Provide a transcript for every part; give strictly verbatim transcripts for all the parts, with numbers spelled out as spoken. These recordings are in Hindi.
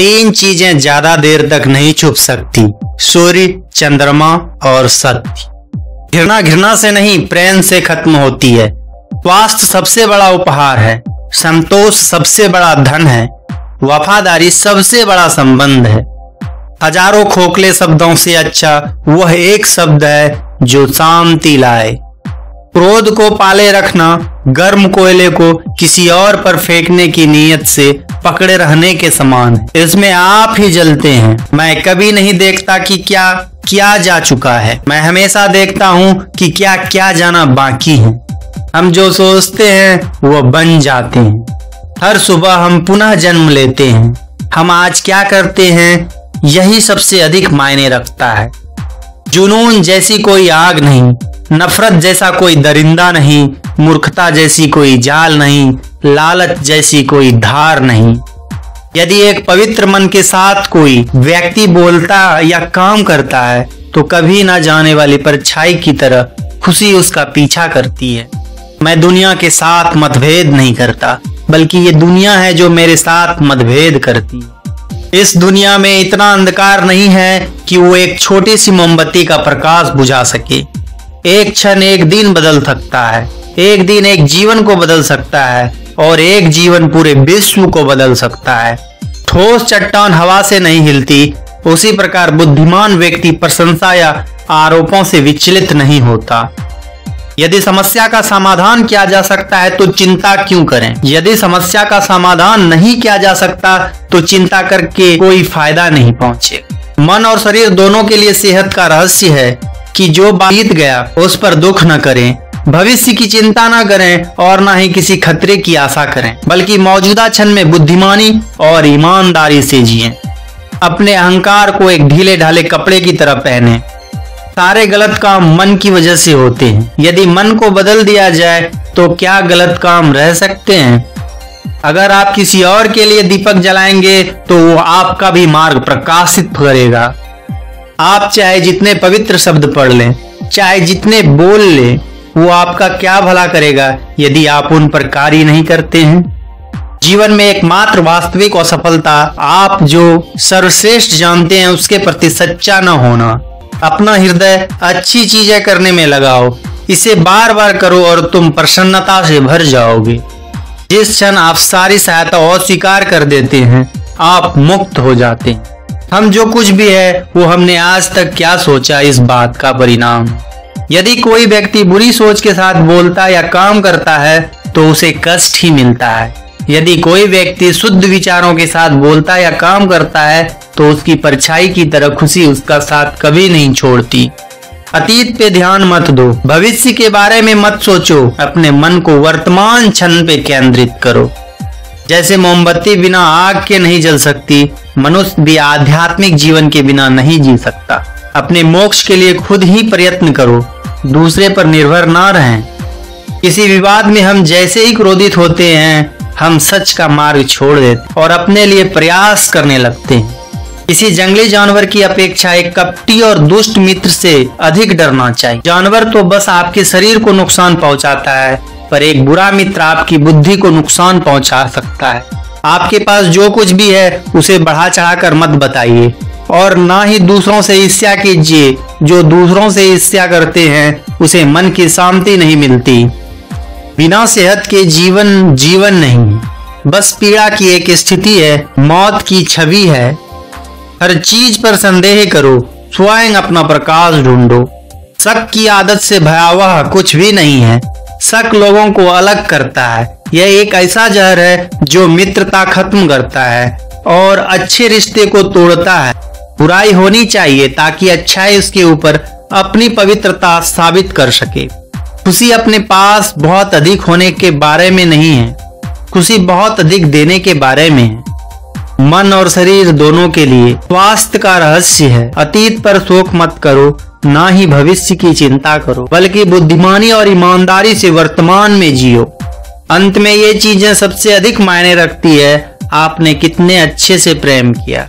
तीन चीजें ज्यादा देर तक नहीं छुप सकती, सूर्य, चंद्रमा और सत्य। घृणा घृणा से नहीं, प्रेम से खत्म होती है। स्वास्थ्य सबसे बड़ा उपहार है, संतोष सबसे बड़ा धन है, वफादारी सबसे बड़ा संबंध है। हजारों खोखले शब्दों से अच्छा वह एक शब्द है जो शांति लाए। क्रोध को पाले रखना गर्म कोयले को किसी और पर फेंकने की नीयत से पकड़े रहने के समान है, इसमें आप ही जलते हैं। मैं कभी नहीं देखता कि क्या किया जा चुका है, मैं हमेशा देखता हूँ कि क्या क्या जाना बाकी है। हम जो सोचते हैं वो बन जाते हैं। हर सुबह हम पुनः जन्म लेते हैं। हम आज क्या करते हैं यही सबसे अधिक मायने रखता है। जुनून जैसी कोई आग नहीं, नफरत जैसा कोई दरिंदा नहीं, मूर्खता जैसी कोई जाल नहीं, लालच जैसी कोई धार नहीं। यदि एक पवित्र मन के साथ कोई व्यक्ति बोलता या काम करता है तो कभी ना जाने वाली परछाई की तरह खुशी उसका पीछा करती है। मैं दुनिया के साथ मतभेद नहीं करता, बल्कि ये दुनिया है जो मेरे साथ मतभेद करती है। इस दुनिया में इतना अंधकार नहीं है कि वो एक छोटी सी मोमबत्ती का प्रकाश बुझा सके। एक क्षण एक दिन बदल सकता है, एक दिन एक जीवन को बदल सकता है और एक जीवन पूरे विश्व को बदल सकता है। ठोस चट्टान हवा से नहीं हिलती, उसी प्रकार बुद्धिमान व्यक्ति प्रशंसा या आरोपों से विचलित नहीं होता। यदि समस्या का समाधान किया जा सकता है तो चिंता क्यों करें? यदि समस्या का समाधान नहीं किया जा सकता तो चिंता करके कोई फायदा नहीं पहुंचे। मन और शरीर दोनों के लिए सेहत का रहस्य है कि जो बीत गया उस पर दुख न करें, भविष्य की चिंता न करें और न ही किसी खतरे की आशा करें, बल्कि मौजूदा क्षण में बुद्धिमानी और ईमानदारी से जिएं। अपने अहंकार को एक ढीले ढाले कपड़े की तरह पहने। सारे गलत काम मन की वजह से होते हैं। यदि मन को बदल दिया जाए तो क्या गलत काम रह सकते हैं? अगर आप किसी और के लिए दीपक जलाएंगे तो वो आपका भी मार्ग प्रकाशित करेगा। आप चाहे जितने पवित्र शब्द पढ़ लें, चाहे जितने बोल लें, वो आपका क्या भला करेगा यदि आप उन पर कार्य नहीं करते हैं। जीवन में एकमात्र वास्तविक असफलता आप जो सर्वश्रेष्ठ जानते हैं उसके प्रति सच्चा न होना। अपना हृदय अच्छी चीजें करने में लगाओ, इसे बार बार करो और तुम प्रसन्नता से भर जाओगे। जिस क्षण आप सारी सहायता अस्वीकार कर देते हैं, आप मुक्त हो जाते हैं। हम जो कुछ भी है वो हमने आज तक क्या सोचा, इस बात का परिणाम। यदि कोई व्यक्ति बुरी सोच के साथ बोलता या काम करता है तो उसे कष्ट ही मिलता है। यदि कोई व्यक्ति शुद्ध विचारों के साथ बोलता या काम करता है तो उसकी परछाई की तरह खुशी उसका साथ कभी नहीं छोड़ती। अतीत पे ध्यान मत दो, भविष्य के बारे में मत सोचो, अपने मन को वर्तमान क्षण पे केंद्रित करो। जैसे मोमबत्ती बिना आग के नहीं जल सकती, मनुष्य भी आध्यात्मिक जीवन के बिना नहीं जी सकता। अपने मोक्ष के लिए खुद ही प्रयत्न करो, दूसरे पर निर्भर ना रहें। किसी विवाद में हम जैसे ही क्रोधित होते हैं, हम सच का मार्ग छोड़ देते और अपने लिए प्रयास करने लगते हैं। किसी जंगली जानवर की अपेक्षा एक कपटी और दुष्ट मित्र से अधिक डरना चाहिए। जानवर तो बस आपके शरीर को नुकसान पहुंचाता है, पर एक बुरा मित्र आपकी बुद्धि को नुकसान पहुंचा सकता है। आपके पास जो कुछ भी है उसे बढ़ा चढ़ा कर मत बताइए और ना ही दूसरों से ईर्ष्या कीजिए। जो दूसरों से ईर्ष्या करते हैं उसे मन की शांति नहीं मिलती। बिना सेहत के जीवन जीवन नहीं, बस पीड़ा की एक स्थिति है, मौत की छवि है। हर चीज पर संदेह करो, स्वयं अपना प्रकाश ढूंढो। शक की आदत से भयावह कुछ भी नहीं है। शक लोगों को अलग करता है। यह एक ऐसा जहर है जो मित्रता खत्म करता है और अच्छे रिश्ते को तोड़ता है। बुराई होनी चाहिए ताकि अच्छाई उसके ऊपर अपनी पवित्रता साबित कर सके। खुशी अपने पास बहुत अधिक होने के बारे में नहीं है, खुशी बहुत अधिक देने के बारे में है। मन और शरीर दोनों के लिए स्वास्थ्य का रहस्य है। अतीत पर शोक मत करो, ना ही भविष्य की चिंता करो, बल्कि बुद्धिमानी और ईमानदारी से वर्तमान में जियो। अंत में ये चीजें सबसे अधिक मायने रखती है। आपने कितने अच्छे से प्रेम किया,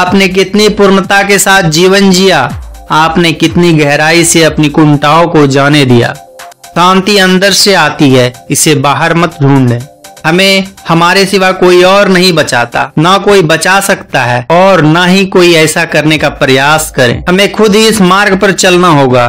आपने कितनी पूर्णता के साथ जीवन जिया, आपने कितनी गहराई से अपनी कुंठाओं को जाने दिया। शांति अंदर से आती है, इसे बाहर मत ढूंढें। हमें हमारे सिवा कोई और नहीं बचाता, ना कोई बचा सकता है और ना ही कोई ऐसा करने का प्रयास करे। हमें खुद ही इस मार्ग पर चलना होगा।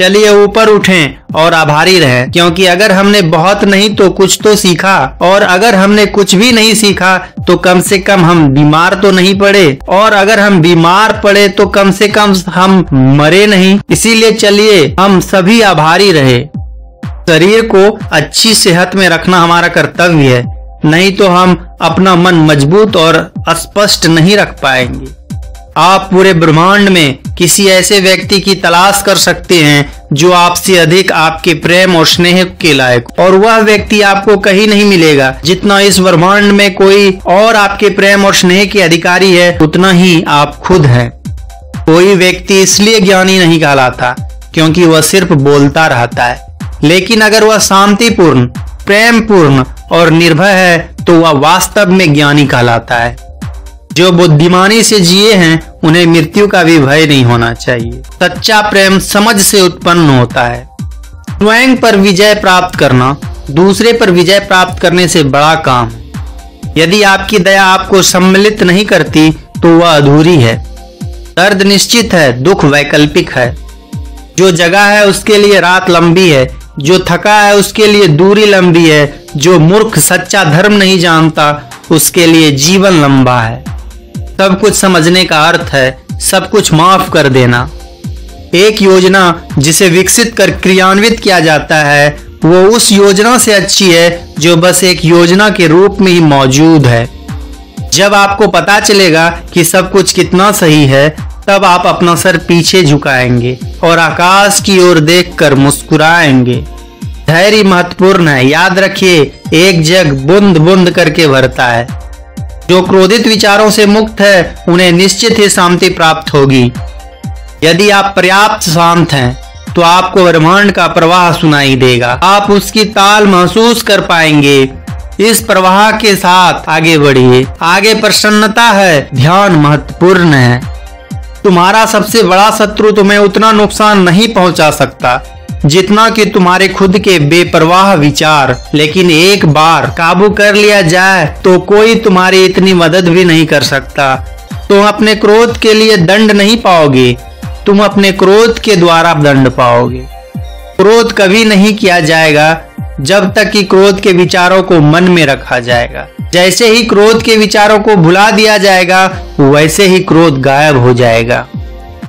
चलिए ऊपर उठें और आभारी रहें, क्योंकि अगर हमने बहुत नहीं तो कुछ तो सीखा, और अगर हमने कुछ भी नहीं सीखा तो कम से कम हम बीमार तो नहीं पड़े, और अगर हम बीमार पड़े तो कम से कम हम मरे नहीं। इसीलिए चलिए हम सभी आभारी रहे। शरीर को अच्छी सेहत में रखना हमारा कर्तव्य है, नहीं तो हम अपना मन मजबूत और स्पष्ट नहीं रख पाएंगे। आप पूरे ब्रह्मांड में किसी ऐसे व्यक्ति की तलाश कर सकते हैं जो आपसे अधिक आपके प्रेम और स्नेह के लायक, और वह व्यक्ति आपको कहीं नहीं मिलेगा। जितना इस ब्रह्मांड में कोई और आपके प्रेम और स्नेह के अधिकारी है, उतना ही आप खुद हैं। कोई व्यक्ति इसलिए ज्ञानी नहीं कहलाता क्योंकि वह सिर्फ बोलता रहता है, लेकिन अगर वह शांतिपूर्ण, प्रेमपूर्ण और निर्भय है तो वह वास्तव में ज्ञानी कहलाता है। जो बुद्धिमानी से जिए हैं उन्हें मृत्यु का भी भय नहीं होना चाहिए। सच्चा प्रेम समझ से उत्पन्न होता है। स्वयं पर विजय प्राप्त करना दूसरे पर विजय प्राप्त करने से बड़ा काम। यदि आपकी दया आपको सम्मिलित नहीं करती तो वह अधूरी है। दर्द निश्चित है, दुख वैकल्पिक है। जो जगा है उसके लिए रात लंबी है, जो थका है उसके लिए दूरी लंबी है, जो मूर्ख सच्चा धर्म नहीं जानता उसके लिए जीवन लंबा है। सब कुछ समझने का अर्थ है सब कुछ माफ कर देना। एक योजना जिसे विकसित कर क्रियान्वित किया जाता है वो उस योजना से अच्छी है जो बस एक योजना के रूप में ही मौजूद है। जब आपको पता चलेगा कि सब कुछ कितना सही है तब आप अपना सर पीछे झुकाएंगे और आकाश की ओर देखकर मुस्कुराएंगे। धैर्य महत्वपूर्ण है। याद रखिए, एक जग बूंद बूंद करके भरता है। जो क्रोधित विचारों से मुक्त है उन्हें निश्चित ही शांति प्राप्त होगी। यदि आप पर्याप्त शांत हैं तो आपको ब्रह्मांड का प्रवाह सुनाई देगा। आप उसकी ताल महसूस कर पाएंगे। इस प्रवाह के साथ आगे बढ़िए। आगे प्रसन्नता है। ध्यान महत्वपूर्ण है। तुम्हारा सबसे बड़ा शत्रु तुम्हें उतना नुकसान नहीं पहुंचा सकता जितना कि तुम्हारे खुद के बेपरवाह विचार। लेकिन एक बार काबू कर लिया जाए तो कोई तुम्हारी इतनी मदद भी नहीं कर सकता। तुम अपने क्रोध के लिए दंड नहीं पाओगे, तुम अपने क्रोध के द्वारा दंड पाओगे। क्रोध कभी नहीं किया जाएगा जब तक कि क्रोध के विचारों को मन में रखा जाएगा। जैसे ही क्रोध के विचारों को भुला दिया जाएगा वैसे ही क्रोध गायब हो जाएगा।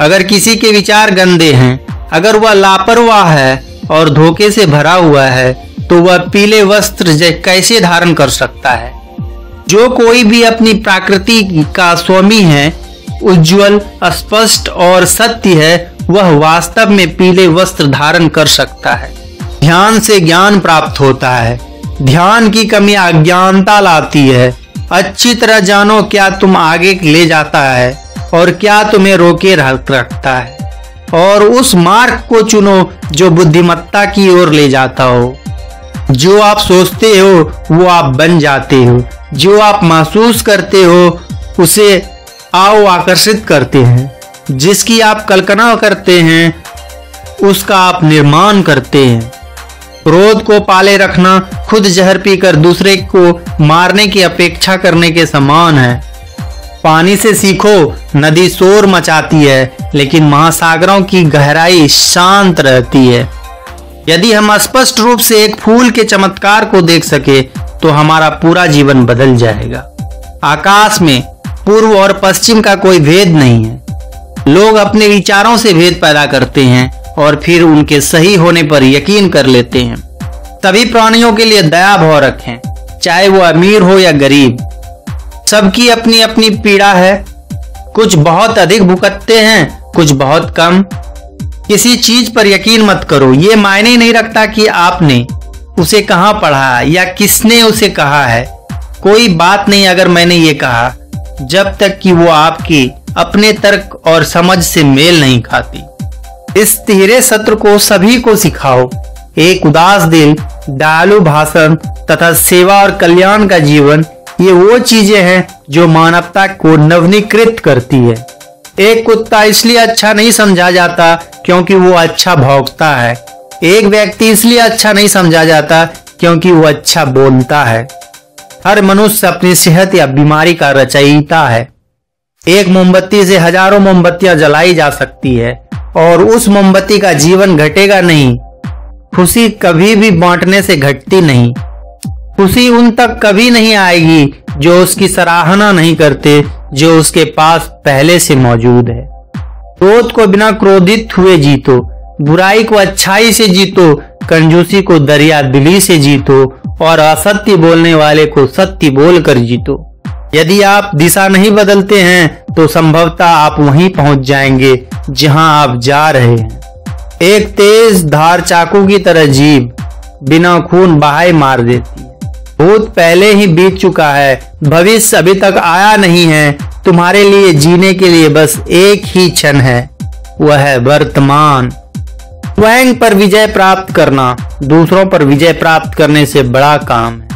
अगर किसी के विचार गंदे हैं, अगर वह लापरवाह है और धोखे से भरा हुआ है तो वह पीले वस्त्र कैसे धारण कर सकता है। जो कोई भी अपनी प्रकृति का स्वामी है, उज्जवल, स्पष्ट और सत्य है, वह वास्तव में पीले वस्त्र धारण कर सकता है। ध्यान से ज्ञान प्राप्त होता है। ध्यान की कमी अज्ञानता लाती है। अच्छी तरह जानो क्या तुम आगे ले जाता है और क्या तुम्हें रोके रखता है, और उस मार्ग को चुनो जो बुद्धिमत्ता की ओर ले जाता हो। जो आप सोचते हो वो आप बन जाते हो। जो आप महसूस करते हो उसे आओ आकर्षित करते हैं। जिसकी आप कल्पना करते हैं उसका आप निर्माण करते हैं। क्रोध को पाले रखना खुद जहर पीकर दूसरे को मारने की अपेक्षा करने के समान है। पानी से सीखो। नदी शोर मचाती है लेकिन महासागरों की गहराई शांत रहती है। यदि हम स्पष्ट रूप से एक फूल के चमत्कार को देख सके तो हमारा पूरा जीवन बदल जाएगा। आकाश में पूर्व और पश्चिम का कोई भेद नहीं है। लोग अपने विचारों से भेद पैदा करते हैं और फिर उनके सही होने पर यकीन कर लेते हैं। सभी प्राणियों के लिए दया भाव रखें, चाहे वो अमीर हो या गरीब। सबकी अपनी अपनी पीड़ा है। कुछ बहुत अधिक भुगतते हैं, कुछ बहुत कम। किसी चीज पर यकीन मत करो। ये मायने नहीं रखता कि आपने उसे कहाँ पढ़ा या किसने उसे कहा है। कोई बात नहीं अगर मैंने ये कहा, जब तक कि वो आपके अपने तर्क और समझ से मेल नहीं खाती। इस तिहरे सत्र को सभी को सिखाओ। एक उदास दिल, दयालु भाषण तथा सेवा और कल्याण का जीवन, ये वो चीजें हैं जो मानवता को नवनीकृत करती है। एक कुत्ता इसलिए अच्छा नहीं समझा जाता क्योंकि वो अच्छा भौंकता है। एक व्यक्ति इसलिए अच्छा नहीं समझा जाता क्योंकि वो अच्छा बोलता है। हर मनुष्य अपनी सेहत या बीमारी का रचयिता है। एक मोमबत्ती से हजारों मोमबत्तियां जलाई जा सकती है और उस मोमबत्ती का जीवन घटेगा नहीं। खुशी कभी भी बांटने से घटती नहीं। खुशी उन तक कभी नहीं आएगी जो उसकी सराहना नहीं करते, जो उसके पास पहले से मौजूद है। क्रोध को बिना क्रोधित हुए जीतो, बुराई को अच्छाई से जीतो, कंजूसी को दरिया दिली से जीतो और असत्य बोलने वाले को सत्य बोलकर जीतो। यदि आप दिशा नहीं बदलते हैं तो संभवतः आप वहीं पहुंच जाएंगे जहां आप जा रहे हैं। एक तेज धार चाकू की तरह जीभ बिना खून बहाए मार देती है। भूत पहले ही बीत चुका है, भविष्य अभी तक आया नहीं है। तुम्हारे लिए जीने के लिए बस एक ही क्षण है, वह है वर्तमान। स्वयं पर विजय प्राप्त करना दूसरों पर विजय प्राप्त करने से बड़ा काम है।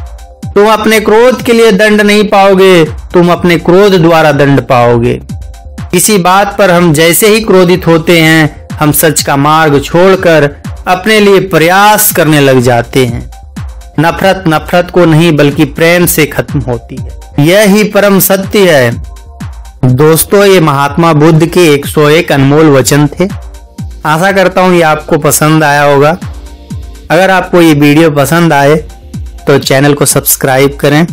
तुम अपने क्रोध के लिए दंड नहीं पाओगे, तुम अपने क्रोध द्वारा दंड पाओगे। किसी बात पर हम जैसे ही क्रोधित होते हैं, हम सच का मार्ग छोड़कर अपने लिए प्रयास करने लग जाते हैं। नफरत नफरत को नहीं बल्कि प्रेम से खत्म होती है। यह ही परम सत्य है। दोस्तों, ये महात्मा बुद्ध के एक सौ एक अनमोल वचन थे। आशा करता हूँ ये आपको पसंद आया होगा। अगर आपको ये वीडियो पसंद आए तो चैनल को सब्सक्राइब करें,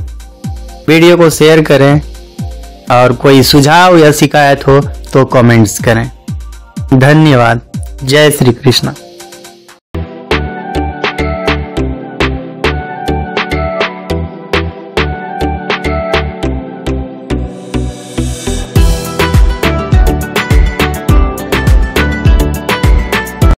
वीडियो को शेयर करें और कोई सुझाव या शिकायत हो तो कमेंट्स करें। धन्यवाद। जय श्री कृष्ण।